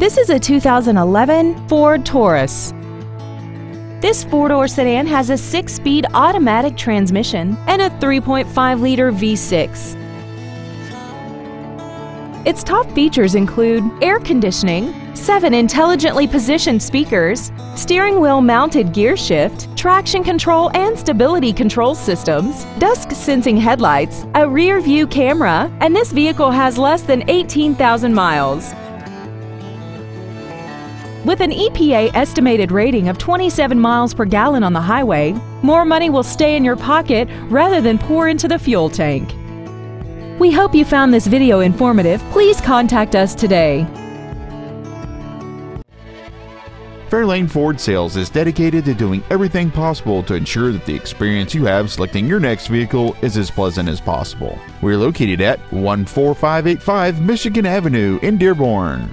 This is a 2011 Ford Taurus. This four-door sedan has a 6-speed automatic transmission and a 3.5-liter V6. Its top features include air conditioning, 7 intelligently positioned speakers, steering wheel mounted gear shift, traction control and stability control systems, dusk sensing headlights, a rear view camera, and this vehicle has less than 18,000 miles. With an EPA estimated rating of 27 miles per gallon on the highway, more money will stay in your pocket rather than pour into the fuel tank. We hope you found this video informative. Please contact us today. Fairlane Ford Sales is dedicated to doing everything possible to ensure that the experience you have selecting your next vehicle is as pleasant as possible. We're located at 14585 Michigan Avenue in Dearborn.